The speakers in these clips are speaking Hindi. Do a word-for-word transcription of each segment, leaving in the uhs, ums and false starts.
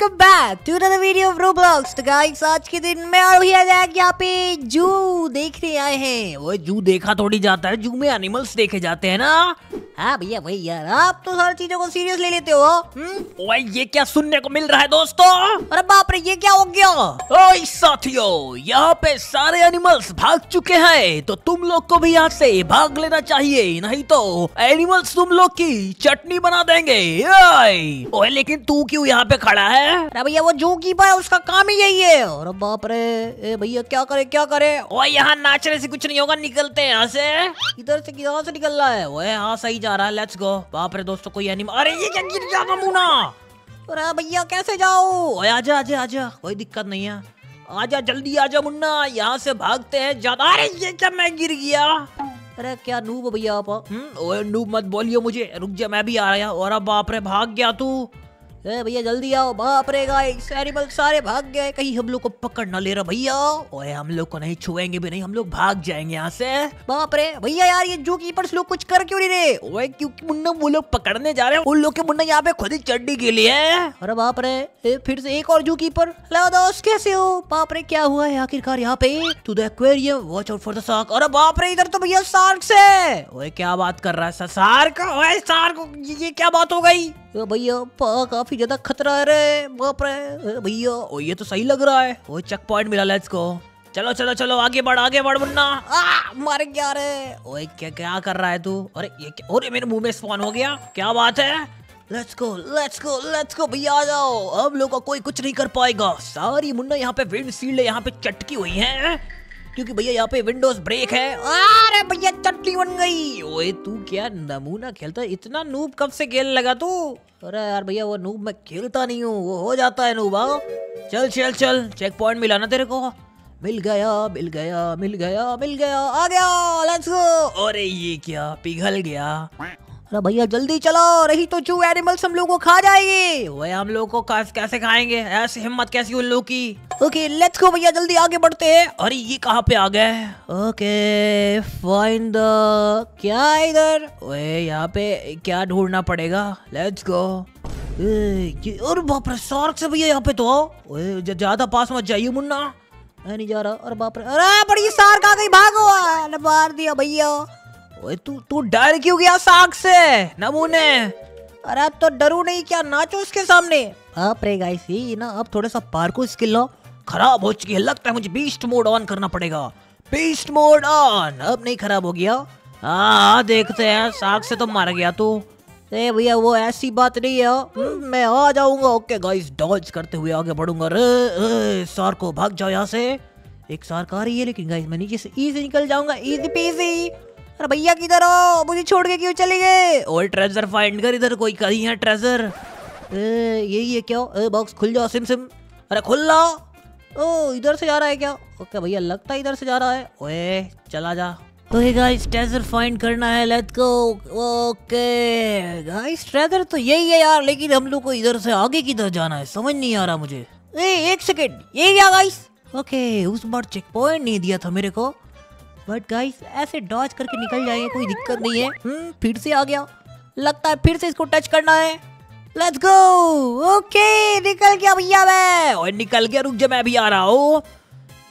Welcome back to another video of Roblox. तो गाइस आज के दिन में और भी आ जाएगा यहाँ पे जू देखने आए हैं। वो जू देखा थोड़ी जाता है, जू में एनिमल्स देखे जाते हैं ना। हाँ भैया भाई यार, आप तो सारी चीजों को सीरियस ले लेते हो। हम्म ओए ये क्या सुनने को मिल रहा है दोस्तों? अरे बाप रे, ये क्या हो गया? ओए साथियों, यहाँ पे सारे एनिमल्स भाग चुके हैं, तो तुम लोग को भी यहाँ से भाग लेना चाहिए, नहीं तो एनिमल्स तुम लोग की चटनी बना देंगे। ओए लेकिन तू क्यों यहाँ पे खड़ा है? अरे भैया वो जू कीपर है, उसका काम ही यही है। अरे बाप रे भैया, क्या करे क्या करे। ओए यहाँ नाचने से कुछ नहीं होगा, निकलते हैं यहाँ से। इधर से किधर से निकल रहा है? ओए हाँ सही आ रहा है, लेट्स गो। बाप रे दोस्तों, कोई एनिमल, अरे ये क्या गिर जाएगा मुना। अरे भैया कैसे जाओ? आजा आजा आजा, कोई दिक्कत नहीं है, आजा जल्दी आजा मुन्ना, यहाँ से भागते हैं ज्यादा। अरे ये क्या, मैं गिर गया। अरे क्या नूब भैया आप। ओए नूब मत बोलियो मुझे, रुक जा मैं भी आ रहा हूँ। और बाप रे भाग गया तू। अरे भैया जल्दी आओ। बाप रे गाइस, एनिमल सारे भाग गए, कहीं हम लोग को पकड़ ना ले रहा भैया। ओए हम लोग को नहीं छुएंगे भी नहीं, हम लोग भाग जाएंगे यहाँ से। बाप रे भैया यार, ये जू कीपर्स लोग कुछ कर क्यों नहीं रहे? ओए क्योंकि मुन्ना वो लोग पकड़ने जा रहे हैं, उन लोग के मुन्ना यहाँ पे खुद ही चढ़ने के लिए। अरे बाप रे, ए, फिर से एक और जू कीपर। हेलो दोस्त कैसे हो? बाप रे क्या हुआ है आखिरकार यहाँ पे? To the aquarium, watch out for the shark. अरे बाप रे, इधर तो भैया शार्क्स है। ओए क्या बात कर रहा है शार्क? ओए शार्क, ये क्या बात हो गई? भैया काफी ज्यादा खतरा है रे। बाप रे भैया, ओ ये तो सही लग रहा है। ओ चेक पॉइंट मिला, लेट्स गो। चलो चलो चलो, आगे बढ़ आगे बढ़ मुन्ना। आ, मार क्या रे? ओए क्या क्या कर रहा है तू? अरे ये क्या, अरे मेरे मुंह में स्पॉन हो गया, क्या बात है। Let's go let's go let's go भैया आ जाओ, अब लोग का कोई कुछ नहीं कर पाएगा। सारी मुन्ना यहाँ पे विंड सील्ड यहाँ पे चटकी हुई है, क्योंकि भैया यहाँ पे विंडोज ब्रेक है। अरे भैया चटनी बन गई। ओए तू क्या नमूना खेलता है, इतना नूब कब से खेल लगा तू? अरे यार भैया वो नूब मैं खेलता नहीं हूँ, वो हो जाता है नूब। आओ चल चल चल, चेक पॉइंट मिला ना तेरे को? मिल गया मिल गया मिल गया मिल गया, आ गया लेट्स गो। अरे ये क्या, पिघल गया। अरे भैया जल्दी चलो, रही तो चू एनिमल्स हम लोगों को खा जाएगी। वो हम लोगों को कैसे खाएंगे, ऐसी हिम्मत कैसी उन लोगों की। ओके लेट्स गो भैया, जल्दी आगे बढ़ते हैं। अरे ये कहाँ पे आ गए? ओके फाइंड द, क्या इधर? ओए यहाँ पे क्या ढूंढना पड़ेगा, लेट्स गो। और बाप रे शार्क से भैया यहाँ पे तो आओ, ज्यादा पास मत जाइए मुन्ना, मैं नहीं जा रहा। और बाप रे, अरे बड़ी शार्क आ गई, भागो, मार दिया भैया। ओए तू तू डर क्यों गया शार्क से नमूने? अरे तो डरू नहीं क्या, नाचो उसके सामने। बाप रे गाइस, ये ना अब थोड़ा सा पार्कोर स्किल लो खराब हो चुकी है, लगता है मुझे बीस्ट मोड ऑन करना पड़ेगा। बीस्ट मोड ऑन, अब नहीं खराब हो गया। हाँ देखते हैं, शार्क से तो मार गया तू। अरे भैया वो ऐसी बात नहीं है, मैं आ जाऊंगा। ओके गाइस, डॉज करते हुए आगे बढ़ूंगा। रे शार्क को भाग जाओ यहाँ से, एक शार्क आ रही है, लेकिन गाइस मैं नीचे से इजी निकल जाऊंगा, इजी पीजी। अरे भैया किधर हो, मुझे छोड़ के क्यों चले गए? और ट्रेजर फाइंड कर, इधर कोई कहीं है ट्रेजर। यही है क्या? ए, बॉक्स खुल जाओ सिम सिम। अरे खुल ला। ओ इधर से जा रहा है क्या? ओके भैया लगता है इधर से जा रहा है। ओए चला जा। ओके गाइस ट्रेजर फाइंड करना है, let's go. Okay guys treasure तो यही है यार, लेकिन हम लोग को इधर से आगे किधर जाना है समझ नहीं आ रहा मुझे। ए, एक सेकेंड, ये क्या गाइस? ओके उस बार चेक पॉइंट नहीं दिया था मेरे को, बट गाइस ऐसे डॉज करके निकल जाएंगे, कोई दिक्कत नहीं है। हम्म फिर से आ गया, लगता है फिर से इसको टच करना है। Let's go. ओके निकल गया भैया मैं, और निकल गया, रुक जा मैं भी आ रहा हूँ।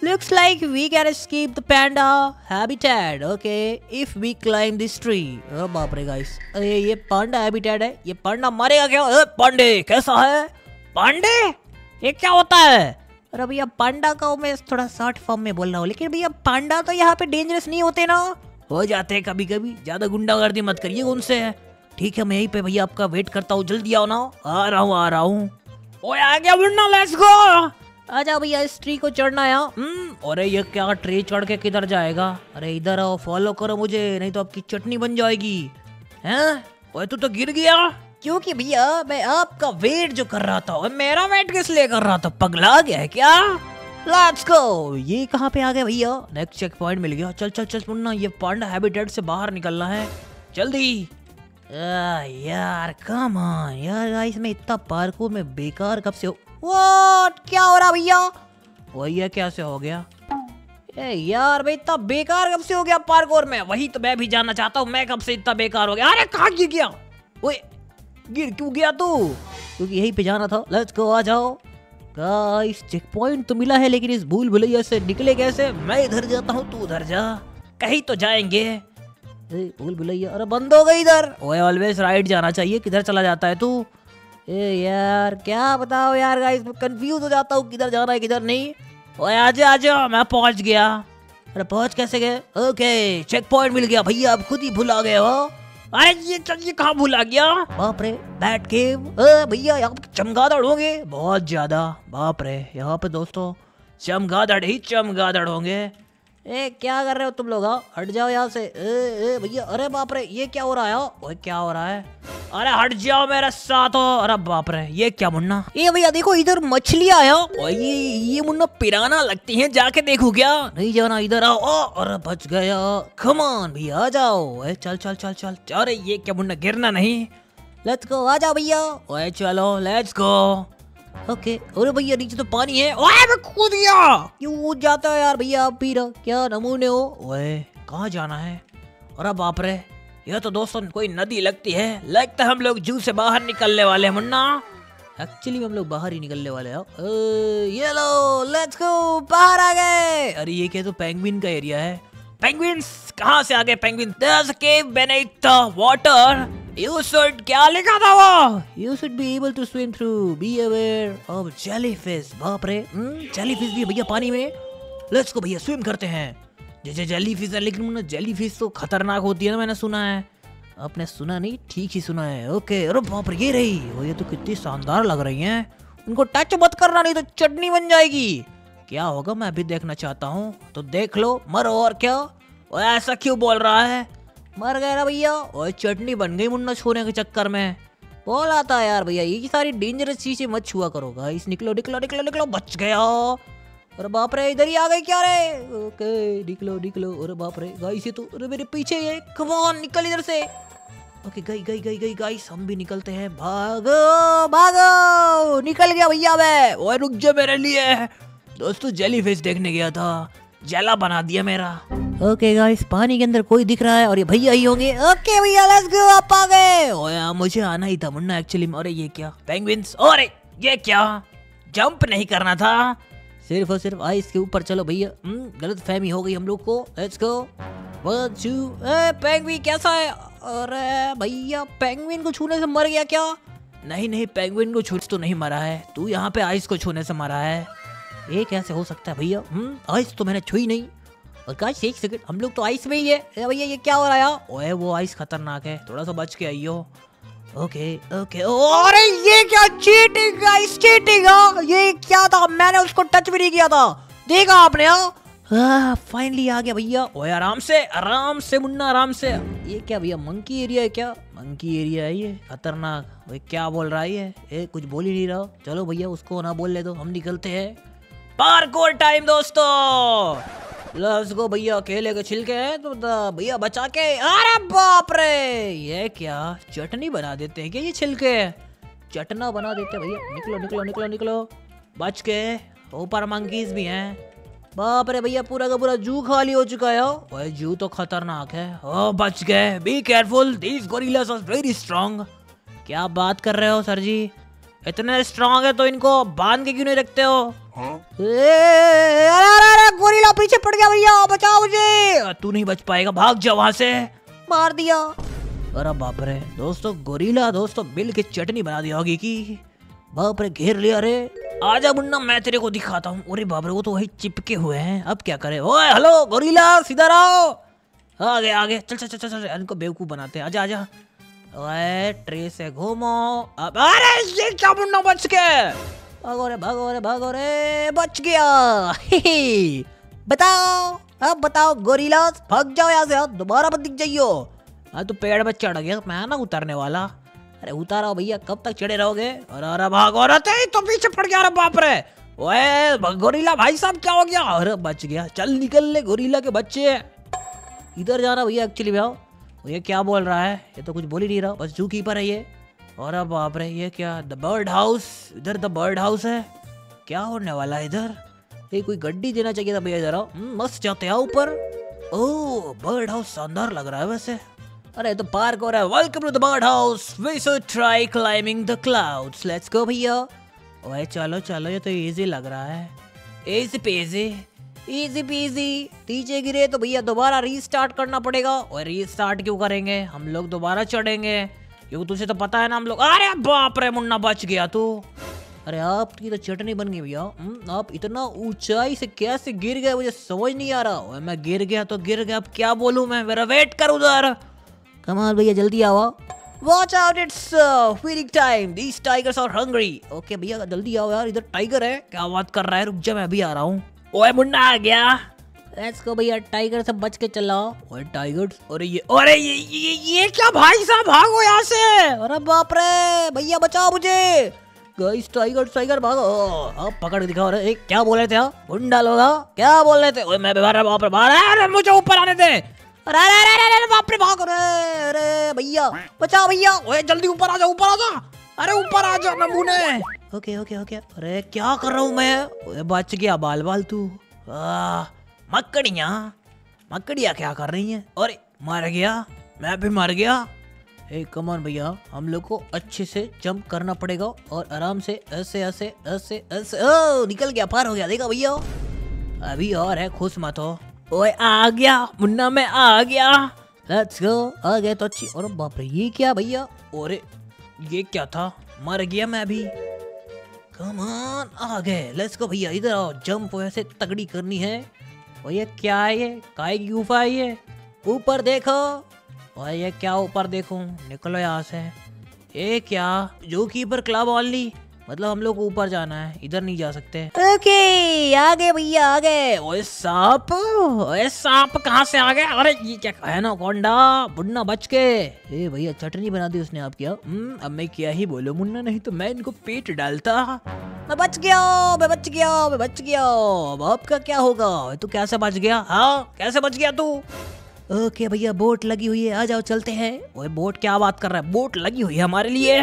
Looks like we can escape the panda habitat. Okay if we climb this tree. ओ बाप रे गाइस, अरे ये पांडा हैबिटेट है, ये पांडा मरेगा क्या? पांडे कैसा है? पांडे ये क्या होता है? अरे भैया पांडा का मैं थोड़ा शॉर्ट फॉर्म में बोल रहा हूँ, लेकिन भैया पांडा तो यहाँ पे डेंजरस नहीं होते ना, हो जाते हैं कभी कभी, ज्यादा गुंडागर्दी मत करिए उनसे। ठीक है मैं यहीं पे भैया आपका वेट करता हूँ, जल्दी आओ ना, आ रहा हूँ आ रहा हूँ। ओए आ गया मुन्ना, लेट्स गो। आजा भैया इस ट्री को चढ़ना है। हम्म अरे ये क्या, ट्री चढ़ के किधर जाएगा? अरे इधर आओ, फॉलो करो मुझे, नहीं तो आपकी चटनी बन जाएगी। हैं ओए तू तो गिर गया, क्योंकि भैया मैं आपका वेट जो कर रहा था, मेरा वेट किस लिए कर रहा था, पगला गया है क्या? Let's go. ये कहाँ पे आ गए भैया? नेक्स्ट चेक पॉइंट मिल गया, चल चल चल मुन्ना, ये पांडा हैबिटेट से बाहर निकलना है जल्दी। आ, यार कम ऑन यार, गाइस मैं इतना पार्कोर में बेकार कब से हो। व्हाट क्या हो रहा भैया? वही कैसे हो गया? ए यार मैं इतना बेकार कब से हो गया पार्कोर में, वही तो मैं भी जानना चाहता हूँ, मैं कब से इतना बेकार हो गया। अरे कहाँ गिर गया? ओए गिर क्यों गया तू? क्योंकि यही पे जाना था। लेट्स गो, आ जाओ गाइस। चेक पॉइंट तो मिला है, लेकिन इस भूल भुलैया से निकले कैसे? मैं इधर जाता हूँ, तू उधर जा, कहीं तो जाएंगे। ए, भूल भुलैया, अरे बंद हो गई इधर। ओए ऑलवेज राइट जाना चाहिए, किधर चला जाता है तू? ए यार क्या बताओ यार गाइस, मैं कंफ्यूज हो जाता हूँ किधर जाना है किधर नहीं। ओए आजे आजे, मैं पहुँच गया। अरे पहुँच कैसे गए? ओके, चेक पॉइंट मिल गया भैया, आप खुद ही भुला गए हो। अरे ये ये कहाँ भूला गया? बाप रे, बैट गेम। अरे भैया यहाँ पे चमगादड़ होंगे बहुत ज्यादा। बाप रे, यहाँ पे दोस्तों चमगादड़ ही चमगादड़ होंगे। ए क्या कर रहे हो तुम लोग? आओ, हट जाओ यहाँ से। ए, ए भैया, अरे बाप रे, ये क्या हो रहा है? ओए क्या हो रहा है? अरे हट जाओ मेरे साथ हो। अरे बाप रे, ये क्या मुन्ना? ये भैया देखो, इधर मछलियाँ आया। और ये ये मुन्ना पिराना लगती हैं, जाके देखो क्या? नहीं जाना, इधर आओ। ओ, अरे बच गया। कम ऑन भैया, आ जाओ। ए, चल चल चल चल। अरे ये क्या मुन्ना, गिरना नहीं। लेट्स गो, आ जाओ भैया। ओए चलो, लेट्स गो। ओके, अरे भैया नीचे तो पानी है। ओए मैं कूद गया। क्यों कूद जाता है यार भैया, आप भी ना क्या नमूने हो। ओए कहाँ जाना है? अरे बाप रे, यह तो दोस्तों कोई नदी लगती है। लगता है हम लोग जू से बाहर निकलने वाले हैं मुन्ना। एक्चुअली हम लोग बाहर ही निकलने वाले हैं। ये लो, लेट्स गो, बाहर आ गए। अरे ये क्या तो पेंगुइन का एरिया है। पेंगुइन्स कहाँ से आ गए? Penguin cave beneath the water. You should, क्या लिखा था वो? You should be able to swim through. Be aware of jellyfish. बाप रे, jellyfish भी भैया पानी में। Let's go भैया, swim करते हैं। जैसे jellyfish है, लेकिन jellyfish तो खतरनाक होती है ना, मैंने सुना है। आपने सुना नहीं, ठीक ही सुना है। ओके, अरे बाप रे, ये रही। वो ये तो कितनी शानदार लग रही हैं। उनको टच मत करना, नहीं तो चटनी बन जाएगी। क्या होगा मैं अभी देखना चाहता हूँ, तो देख लो, मरो और क्या। और ऐसा क्यों बोल रहा है? मर गए ना भैया। और चटनी बन गई मुन्ना, छोने के चक्कर में। बोल आता है यार भैया, ये सारी डेंजरस चीजें मत छुआ करो गाइस। निकलो निकलो निकलो निकलो, बच गया। अरे बाप रे, इधर ही आ गए क्या रे? ओके, निकलो निकलो। अरे बाप रे गाइस, ये तो अरे मेरे पीछे है। कम ऑन, निकल इधर से। ओके, गई गई गई गई गाइस, हम भी निकलते हैं। भागो भागो, निकल गया भैया मैं। और रुक जा मेरे लिए। दोस्तों जेलीफिश देखने गया था, जला बना दिया मेरा। ओके okay गाइस, पानी के अंदर कोई दिख रहा है और ये भैया ही होंगे। ओके भैया, लेट्स गो, आप आ गए। ओए मुझे आना ही था मुन्ना एक्चुअली। अरे ये क्या पेंगुइन्स? अरे ये क्या, जंप नहीं करना था, सिर्फ और सिर्फ आइस के ऊपर। चलो भैया, गलत फहमी हो गई हम लोग को। Let's go, one two. ए पेंगुइन कैसा है? अरे भैया, पेंगुइन को छूने से मर गया क्या? नहीं नहीं, पेंगुइन को छू तो नहीं मरा है, तू यहाँ पे आइस को छूने से मरा है। ये कैसे हो सकता है भैया? आइस तो मैंने छू ही नहीं। और गाइस एक सेकंड, हम लोग तो आइस में ही है। भैया ये क्या हो रहा है? ओए वो आइस खतरनाक है, थोड़ा सा बच के आइयो। ओके ओके, अरे ये क्या चीटिंग गाइस, चीटिंग। ये क्या था? मैंने उसको टच भी नहीं किया था, देखा आपने? हाँ, फाइनली आ गया भैया। ओए आराम से आराम से मुन्ना, आराम से। ये क्या भैया, मंकी एरिया है क्या? मंकी एरिया है ये, खतरनाक। ओए क्या बोल रहा है ये? ए, कुछ बोल ही नहीं रहा। चलो भैया, उसको ना बोलने दो, हम निकलते हैं। पार्कोर टाइम दोस्तों, लेट्स गो भैया। केले के छिलके हैं तो भैया बचा के। अरे बाप रे, ये क्या चटनी बना देते हैं क्या? ये छिलके चटना बना देते हैं भैया। निकलो निकलो निकलो निकलो, बच के। ऊपर मंकीज भी हैं। बाप रे भैया, पूरा का पूरा जू खाली हो चुका है। ओए जू तो खतरनाक है। ओ बच गए, be careful, these gorillas are very strong. क्या बात कर रहे हो सर जी, इतने स्ट्रांग है तो इनको बांध के क्यों नहीं रखते हो? अरे अरे, गोरिल्ला पीछे पड़ गया भैया, बचाओ मुझे। तू नहीं बच पाएगा, भाग जा वहां से। मार दिया। अरे बाप रे दोस्तों, गोरिल्ला दोस्तों बिल की चटनी बना दिया होगी की। बाप रे, घेर लिया रे। आजा मुन्ना, मैं तेरे को दिखाता हूँ। अरे बाप रे, वो तो वही चिपके हुए हैं, अब क्या करे? ओए हेलो गोरिल्ला, सीधा रहो। आगे आगे, चल चल चल चल, इनको बेवकूफ बनाते हैं। आजा आजा, ट्रे से घूमो। अरे ये क्या मुन्ना, बच गए। भागो रे भागो रे भागो रे, बच गया। ही ही। बताओ अब बताओ गोरिल्ला, भाग जाओ यहाँ से, दोबारा मत दिख जाइयो। हाँ तो पेड़ पर चढ़ गया, मैं ना उतरने वाला। अरे उतारो भैया, कब तक चढ़े रहोगे? अरे अरे भागो रे, तेरी तो पीछे पड़ गया। अरे बाप रे, ओए गोरिल्ला भाई साहब क्या हो गया? अरे बच गया, चल निकल ले गोरिल्ला के बच्चे। इधर जा रहा भैया एक्चुअली। भाव ये क्या बोल रहा है? ये तो कुछ बोल ही नहीं रहा, बस जू कीपर है ये। और अब बाप रे, ये क्या द बर्ड हाउस? इधर द बर्ड हाउस है, क्या होने वाला है इधर? ये कोई गड्डी देना चाहिए था भैया। जरा मस्त जाते हैं ऊपर। ओह बर्ड हाउस शानदार लग रहा है वैसे। अरे तो पार्क हो रहा है। Welcome to the bird house, we should try climbing the clouds, let's go भैया। ओए चलो चलो, ये तो इजी लग रहा है, इजी पेजी इजी पीजी। नीचे गिरे तो भैया दोबारा रीस्टार्ट करना पड़ेगा। और रीस्टार्ट क्यों करेंगे, हम लोग दोबारा चढ़ेंगे क्योंकि तुझे तो पता है ना हम लोग। अरे बाप रे मुन्ना बच गया तू। अरे आपकी तो चटनी बन गई भैया, आप इतना ऊंचाई से कैसे गिर गए मुझे समझ नहीं आ रहा। ओए मैं गिर गया तो गिर गया, अब क्या बोलूं मैं, मेरा वेट कर उधर। कमाल भैया जल्दी आओ। Watch out, it's uh, feeding time. These tigers are hungry. Okay भैया जल्दी आओ यार, इधर टाइगर है। क्या बात कर रहा है, रुक जा मैं अभी आ रहा हूँ। ओए मुन्ना आ गया। Let's go भैया, टाइगर से बच के चलाओ। ओए टाइगर्स, अरे ये अरे ये ये, ये क्या भाई साहब, भागो यहाँ से। अरे बाप रे भैया बचाओ मुझे। गाइस टाइगर टाइगर भागो, अब पकड़ के दिखाओ। अरे क्या बोल रहे थे आप, गुंडा लोगा क्या बोल रहे थे। ओए मैं बाहर बाहर बाहर, मुझे ऊपर आने दे। अरे अरे अरे अरे बाप रे भागो रे। अरे भैया बचाओ भैया, ओए जल्दी ऊपर आ जा ऊपर आ जा, अरे ऊपर आ जा नमूने। ओके ओके ओके, अरे क्या कर रहा हूँ मैं। ओए बच गया बाल बाल तू। मकड़ियाँ मकड़ियाँ क्या कर रही हैं। अरे मर गया, मैं भी मर गया। हे कम ऑन भैया, हम लोग को अच्छे से जंप करना पड़ेगा और आराम से ऐसे ऐसे ऐसे ऐसे। ओ निकल गया, पार हो गया। देखा भैया अभी और है, खुश मत हो। ओए आ गया मुन्ना, मैं आ गया। लेट्स गो, आ गया तो अच्छी। और बाप रे ये क्या भैया, अरे ये क्या था, मर गया मैं भी। कम ऑन आ गए, लेट्स गो भैया इधर आओ। जंप वैसे तगड़ी करनी है। और ये क्या है, ये काय की गुफा है ये, ऊपर देखो। और ये क्या ऊपर देखो, निकलो यहाँ से। ये क्या, जो कीपर क्लब ऑनली, मतलब हम लोग ऊपर जाना है, इधर नहीं जा सकते। ओके आ गए भैया आ गए। ओए सांप, ओए सांप कहाँ से आ गए। अरे ये क्या है ना, कोंडा मुन्ना बच के। ए भैया चटनी बना दी उसने आपकी। अब मैं क्या ही बोलूं मुन्ना, नहीं तो मैं इनको पेट डालता। मैं बच गया मैं बच गया मैं बच गया। अब आपका क्या होगा, तू कैसे बच गया। हाँ कैसे बच गया तू। ओके भैया बोट लगी हुई है, आ जाओ चलते हैं। ओए बोट क्या बात कर रहा है, बोट लगी हुई है हमारे लिए।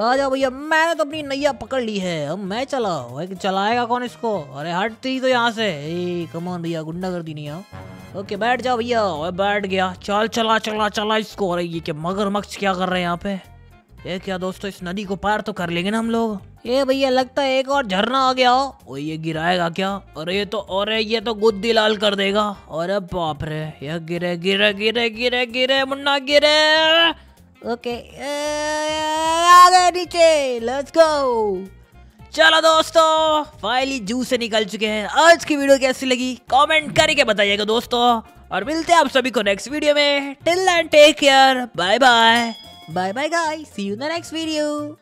आ जाओ भैया, मैंने तो अपनी नैया पकड़ ली है, अब मैं चला। ओए चलाएगा कौन इसको। अरे हटती तो यहाँ से। ए कम ऑन भैया, गुंडा कर दी नहीं यहाँ। ओके बैठ जाओ भैया। ओए बैठ गया, चल चला चला चला इसको। अरे ये क्या मगरमच्छ क्या कर रहे हैं यहाँ पे। ये क्या दोस्तों, इस नदी को पार तो कर लेंगे ना हम लोग। ये भैया लगता है एक और झरना आ गया। ओ ये गिराएगा क्या। अरे ये तो अरे ये तो गुद्दी लाल कर देगा। अरे बाप रे ये गिरे गिरे गिरे गिरे गिरे मुन्ना गिरे। ओके आ गए नीचे, लेट्स गो। चलो दोस्तों फाइनली जू से निकल चुके हैं। आज की वीडियो कैसी लगी कमेंट करके बताइएगा दोस्तों, और मिलते हैं आप सभी को नेक्स्ट वीडियो में। Till then take care, bye bye. Bye bye guys, see you in the next video.